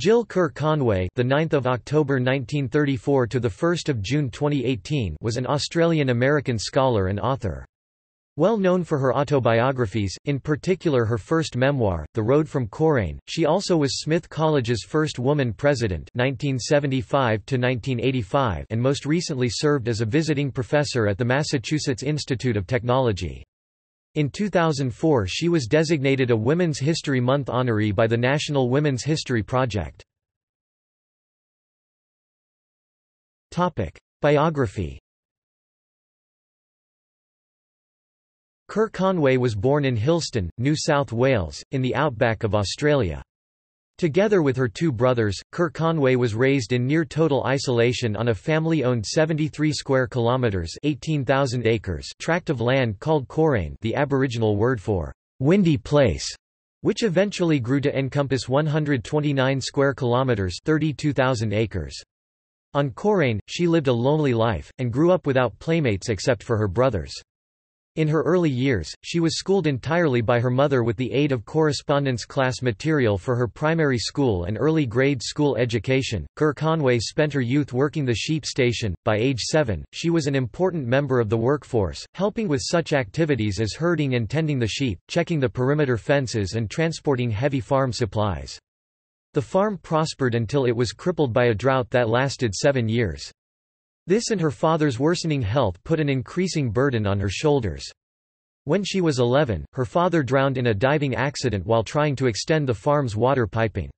Jill Ker Conway, the 9th of October 1934 to the 1st of June 2018, was an Australian-American scholar and author. Well known for her autobiographies, in particular her first memoir, The Road from Coorain, she also was Smith College's first woman president (1975–1985) and most recently served as a visiting professor at the Massachusetts Institute of Technology. In 2004 she was designated a Women's History Month honoree by the National Women's History Project. Biography. Ker Conway was born in Hillston, New South Wales, in the outback of Australia. Together with her two brothers, Ker Conway was raised in near total isolation on a family-owned 73 square kilometres 18,000 acres tract of land called Coorain, the Aboriginal word for windy place, which eventually grew to encompass 129 square kilometres 32,000 acres. On Coorain, she lived a lonely life, and grew up without playmates except for her brothers. In her early years, she was schooled entirely by her mother with the aid of correspondence class material for her primary school and early grade school education. Ker Conway spent her youth working the sheep station. By age 7, she was an important member of the workforce, helping with such activities as herding and tending the sheep, checking the perimeter fences, and transporting heavy farm supplies. The farm prospered until it was crippled by a drought that lasted 7 years. This and her father's worsening health put an increasing burden on her shoulders. When she was 11, her father drowned in a diving accident while trying to extend the farm's water piping.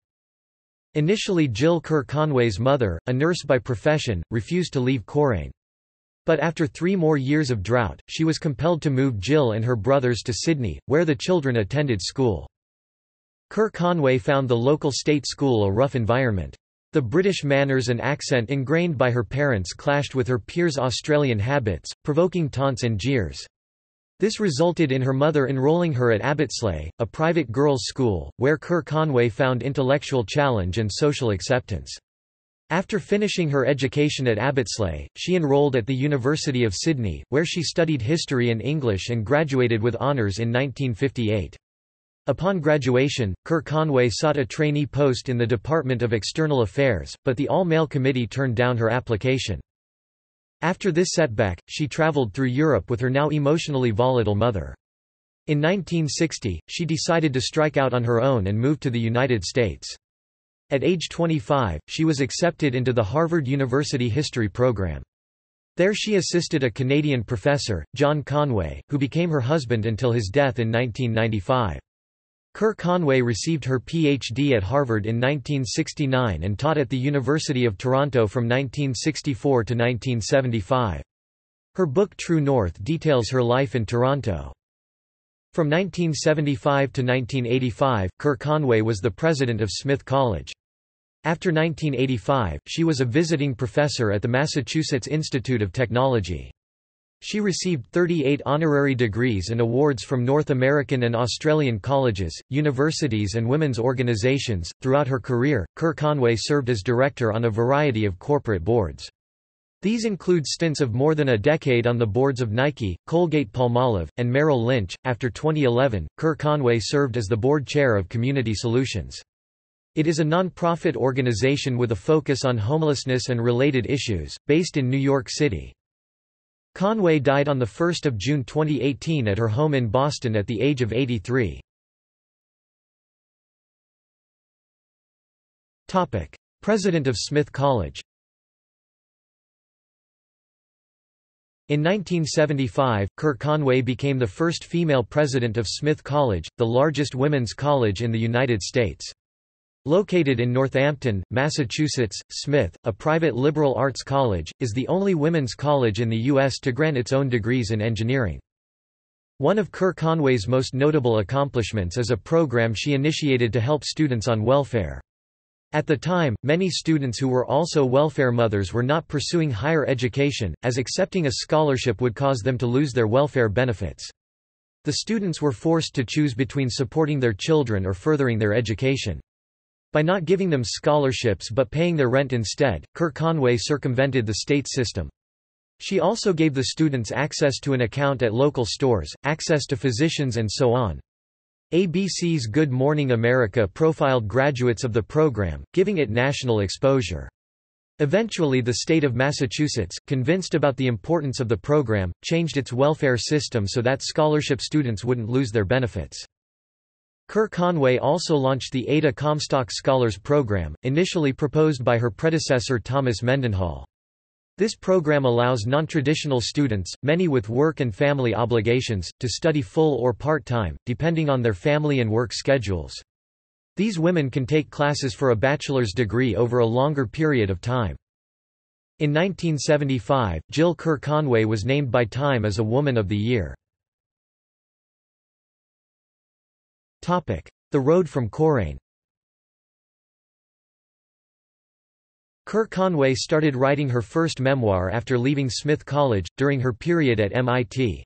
Initially, Jill Ker Conway's mother, a nurse by profession, refused to leave Coorain. But after 3 more years of drought, she was compelled to move Jill and her brothers to Sydney, where the children attended school. Ker Conway found the local state school a rough environment. The British manners and accent ingrained by her parents clashed with her peers' Australian habits, provoking taunts and jeers. This resulted in her mother enrolling her at Abbotsleigh, a private girls' school, where Ker Conway found intellectual challenge and social acceptance. After finishing her education at Abbotsleigh, she enrolled at the University of Sydney, where she studied history and English and graduated with honours in 1958. Upon graduation, Ker Conway sought a trainee post in the Department of External Affairs, but the all-male committee turned down her application. After this setback, she travelled through Europe with her now emotionally volatile mother. In 1960, she decided to strike out on her own and moved to the United States. At age 25, she was accepted into the Harvard University History Program. There she assisted a Canadian professor, John Conway, who became her husband until his death in 1995. Ker Conway received her Ph.D. at Harvard in 1969 and taught at the University of Toronto from 1964 to 1975. Her book True North details her life in Toronto. From 1975 to 1985, Ker Conway was the president of Smith College. After 1985, she was a visiting professor at the Massachusetts Institute of Technology. She received 38 honorary degrees and awards from North American and Australian colleges, universities, and women's organizations. Throughout her career, Ker Conway served as director on a variety of corporate boards. These include stints of more than a decade on the boards of Nike, Colgate-Palmolive, and Merrill Lynch. After 2011, Ker Conway served as the board chair of Community Solutions. It is a non-profit organization with a focus on homelessness and related issues, based in New York City. Conway died on 1 June 2018 at her home in Boston at the age of 83. President of Smith College. In 1975, Ker Conway became the first female president of Smith College, the largest women's college in the United States. Located in Northampton, Massachusetts, Smith, a private liberal arts college, is the only women's college in the U.S. to grant its own degrees in engineering. One of Ker Conway's most notable accomplishments is a program she initiated to help students on welfare. At the time, many students who were also welfare mothers were not pursuing higher education, as accepting a scholarship would cause them to lose their welfare benefits. The students were forced to choose between supporting their children or furthering their education. By not giving them scholarships but paying their rent instead, Ker Conway circumvented the state system. She also gave the students access to an account at local stores, access to physicians, and so on. ABC's Good Morning America profiled graduates of the program, giving it national exposure. Eventually the state of Massachusetts, convinced about the importance of the program, changed its welfare system so that scholarship students wouldn't lose their benefits. Ker Conway also launched the Ada Comstock Scholars Program, initially proposed by her predecessor Thomas Mendenhall. This program allows non-traditional students, many with work and family obligations, to study full or part-time, depending on their family and work schedules. These women can take classes for a bachelor's degree over a longer period of time. In 1975, Jill Ker Conway was named by Time as a Woman of the Year. The Road from Coorain. Ker Conway started writing her first memoir after leaving Smith College, during her period at MIT.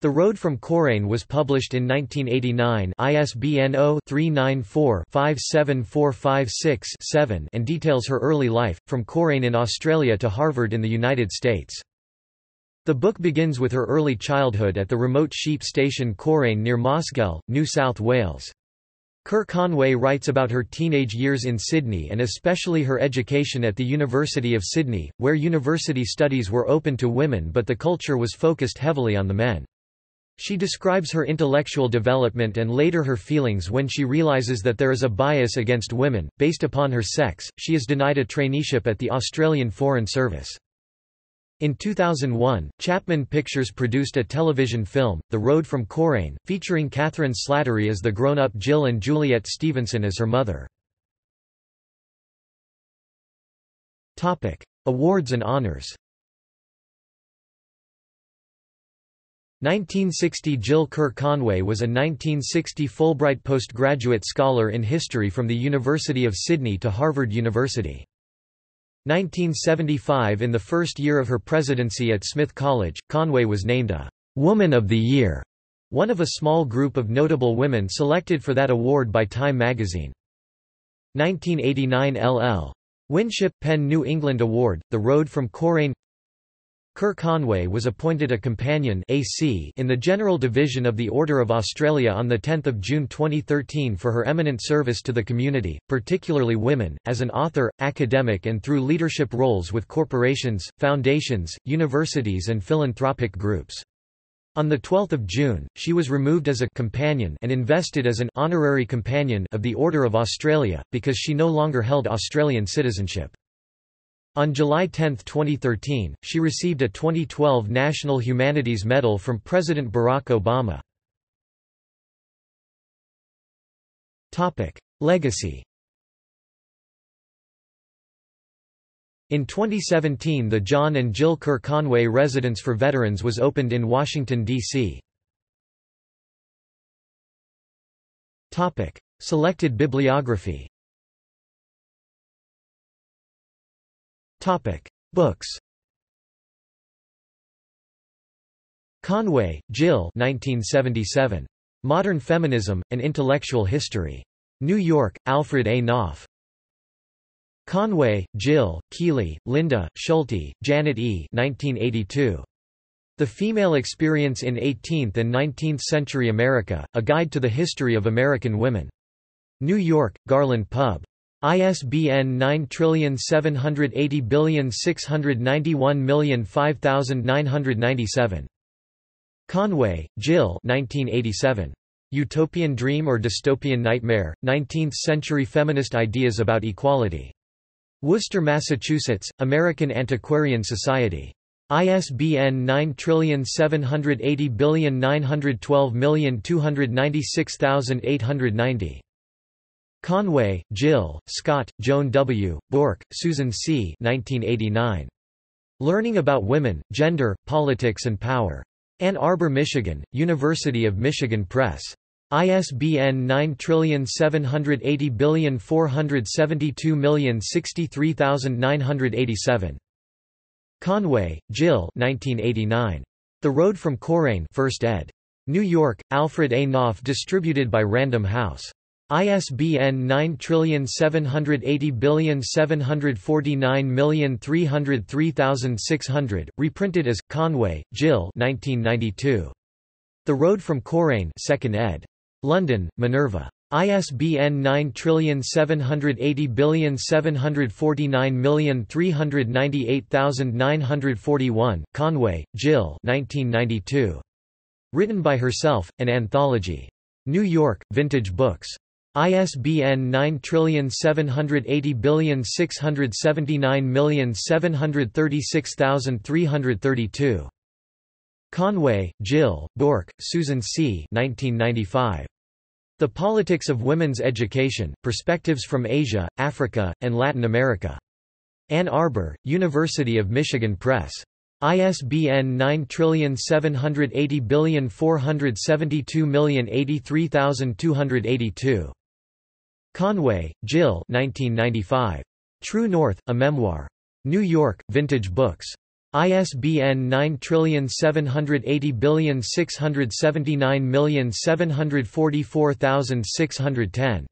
The Road from Coorain was published in 1989, ISBN 0-394-57456-7, and details her early life, from Coorain in Australia to Harvard in the United States. The book begins with her early childhood at the remote sheep station Coorain near Mosgiel, New South Wales. Ker Conway writes about her teenage years in Sydney and especially her education at the University of Sydney, where university studies were open to women but the culture was focused heavily on the men. She describes her intellectual development and later her feelings when she realizes that there is a bias against women, based upon her sex. She is denied a traineeship at the Australian Foreign Service. In 2001, Chapman Pictures produced a television film, The Road from Coorain, featuring Catherine Slattery as the grown-up Jill and Juliet Stevenson as her mother. Awards and honors. 1960 – Jill Ker Conway was a 1960 Fulbright postgraduate scholar in history from the University of Sydney to Harvard University. 1975 – In the first year of her presidency at Smith College, Conway was named a «Woman of the Year», one of a small group of notable women selected for that award by Time magazine. 1989 – L.L. Winship, Penn New England Award, The Road from Coorain. Ker Conway was appointed a companion (AC) in the General Division of the Order of Australia on 10 June 2013 for her eminent service to the community, particularly women, as an author, academic and through leadership roles with corporations, foundations, universities and philanthropic groups. On 12 June, she was removed as a companion and invested as an honorary companion of the Order of Australia, because she no longer held Australian citizenship. On July 10, 2013, she received a 2012 National Humanities Medal from President Barack Obama. Legacy. In 2017 the John and Jill Ker Conway Residence for Veterans was opened in Washington, D.C. Selected bibliography. Books. Conway, Jill 1977. Modern Feminism, An Intellectual History. New York, Alfred A. Knopf. Conway, Jill, Keeley, Linda, Schulte, Janet E. 1982. The Female Experience in 18th and 19th Century America, A Guide to the History of American Women. New York, Garland Pub. ISBN 9780691050997. Conway, Jill 1987. Utopian Dream or Dystopian Nightmare, 19th-Century Feminist Ideas About Equality. Worcester, Massachusetts, American Antiquarian Society. ISBN 9780912296890. Conway, Jill, Scott, Joan W., Bork, Susan C. 1989. Learning About Women, Gender, Politics and Power. Ann Arbor, Michigan, University of Michigan Press. ISBN 9780472063987. Conway, Jill 1989. The Road from Coorain, 1st ed. New York, Alfred A. Knopf, distributed by Random House. ISBN 9780749303600, reprinted as Conway, Jill 1992. The Road from Coorain, 2nd ed. London, Minerva. ISBN 9780749398941. Conway, Jill. 1992. Written by Herself, an Anthology. New York, Vintage Books. ISBN 9780679736332. Conway, Jill, Bourke, Susan C. 1995. The Politics of Women's Education, Perspectives from Asia, Africa, and Latin America. Ann Arbor, University of Michigan Press. ISBN 9780472083282. Conway, Jill. 1995. True North, A Memoir. New York, Vintage Books. ISBN 9780679744610.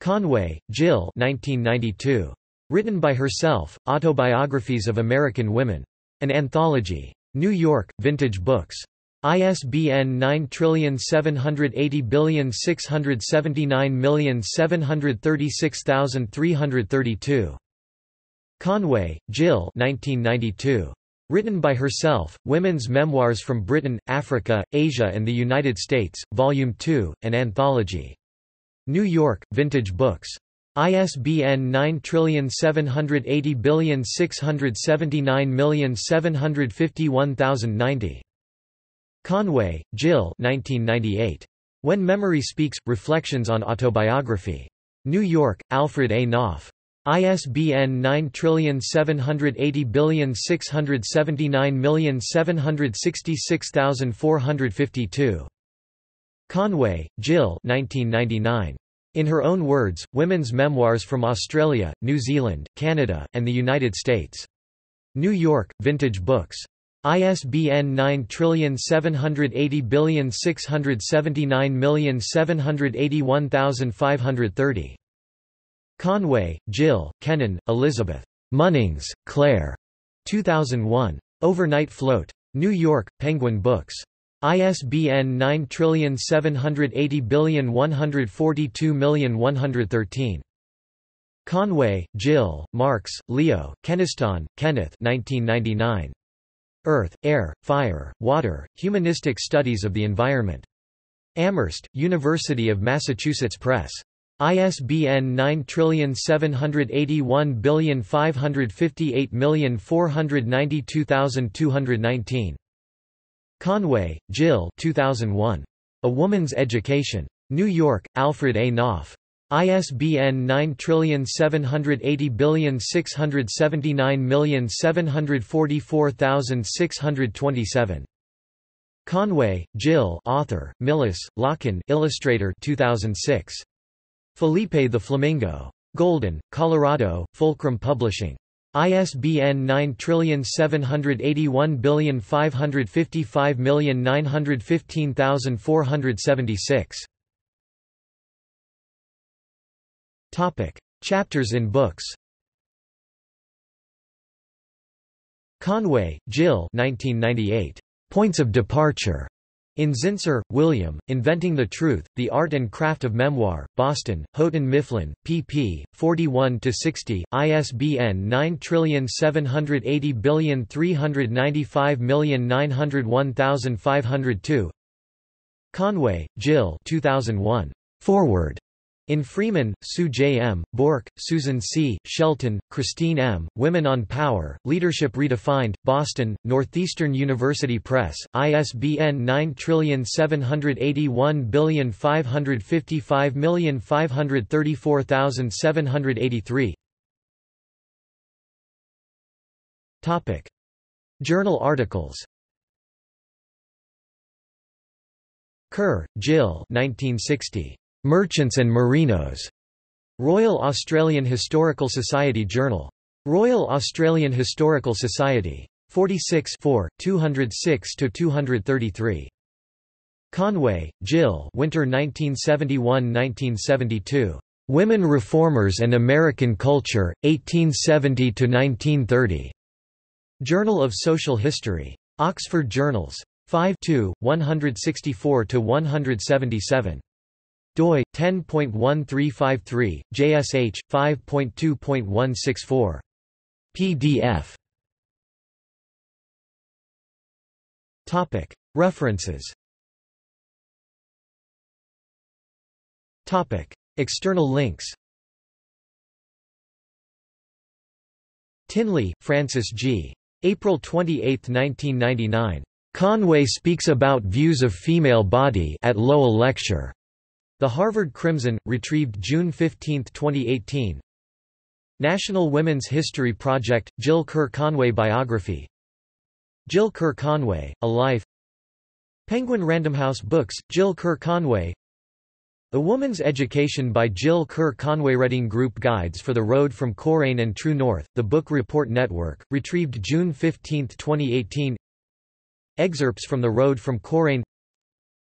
Conway, Jill. 1992. Written by Herself, Autobiographies of American Women. An Anthology. New York, Vintage Books. ISBN 9780679736332. Conway, Jill. 1992. Written by Herself, Women's Memoirs from Britain, Africa, Asia and the United States, Volume 2, An Anthology. New York, Vintage Books. ISBN 9780679751090. Conway, Jill. 1998. When Memory Speaks, Reflections on Autobiography. New York, Alfred A. Knopf. ISBN 9780679766452. Conway, Jill. 1999. In Her Own Words, Women's Memoirs from Australia, New Zealand, Canada, and the United States. New York, Vintage Books. ISBN 9780679781530. Conway, Jill, Kennan, Elizabeth. Munnings, Claire. 2001. Overnight Float. New York, Penguin Books. ISBN 97801420113. Conway, Jill, Marks, Leo, Keniston, Kenneth. 1999. Earth, Air, Fire, Water, Humanistic Studies of the Environment. Amherst, University of Massachusetts Press. ISBN 9781558492219. Conway, Jill. 2001. A Woman's Education. New York, Alfred A. Knopf. ISBN 9780679744627. Conway, Jill. Author, Millis, Locken. Illustrator. 2006. Felipe the Flamingo. Golden, Colorado, Fulcrum Publishing. ISBN 9781555915476. Topic: Chapters in Books. Conway, Jill. 1998. Points of Departure. In Zinsser, William, Inventing the Truth, The Art and Craft of Memoir, Boston, Houghton Mifflin, pp. 41–60, ISBN 9780395901502. Conway, Jill. 2001. Forward. In Freeman, Sue J. M., Bourke, Susan C., Shelton, Christine M., Women on Power, Leadership Redefined, Boston, Northeastern University Press, ISBN 9781555534783. Journal articles. Ker, Jill. 1960. Merchants and Merinos. Royal Australian Historical Society Journal. Royal Australian Historical Society. 46 4, 206–233. Conway, Jill. Winter 1971–1972. Women Reformers and American Culture, 1870–1930. Journal of Social History. Oxford Journals. 5.2, 164–177. doi, 10.1353, JSH, 5.2.164. PDF. References. External links. Tinley, Francis G. April 28, 1999. Conway Speaks About Views of Female Body at Lowell Lecture. The Harvard Crimson, retrieved June 15, 2018. National Women's History Project, Jill Ker Conway Biography. Jill Ker Conway, A Life. Penguin Random House Books, Jill Ker Conway. A Woman's Education by Jill Ker Conway. Reading Group Guides for The Road from Coorain and True North, The Book Report Network, retrieved June 15, 2018. Excerpts from The Road from Coorain.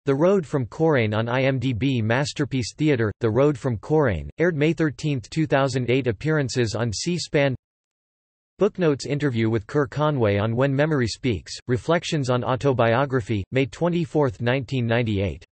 The Road from Coorain on IMDb. Masterpiece Theatre, The Road from Coorain, aired May 13, 2008. Appearances on C-SPAN. Booknotes. Interview with Ker Conway on When Memory Speaks, Reflections on Autobiography, May 24, 1998.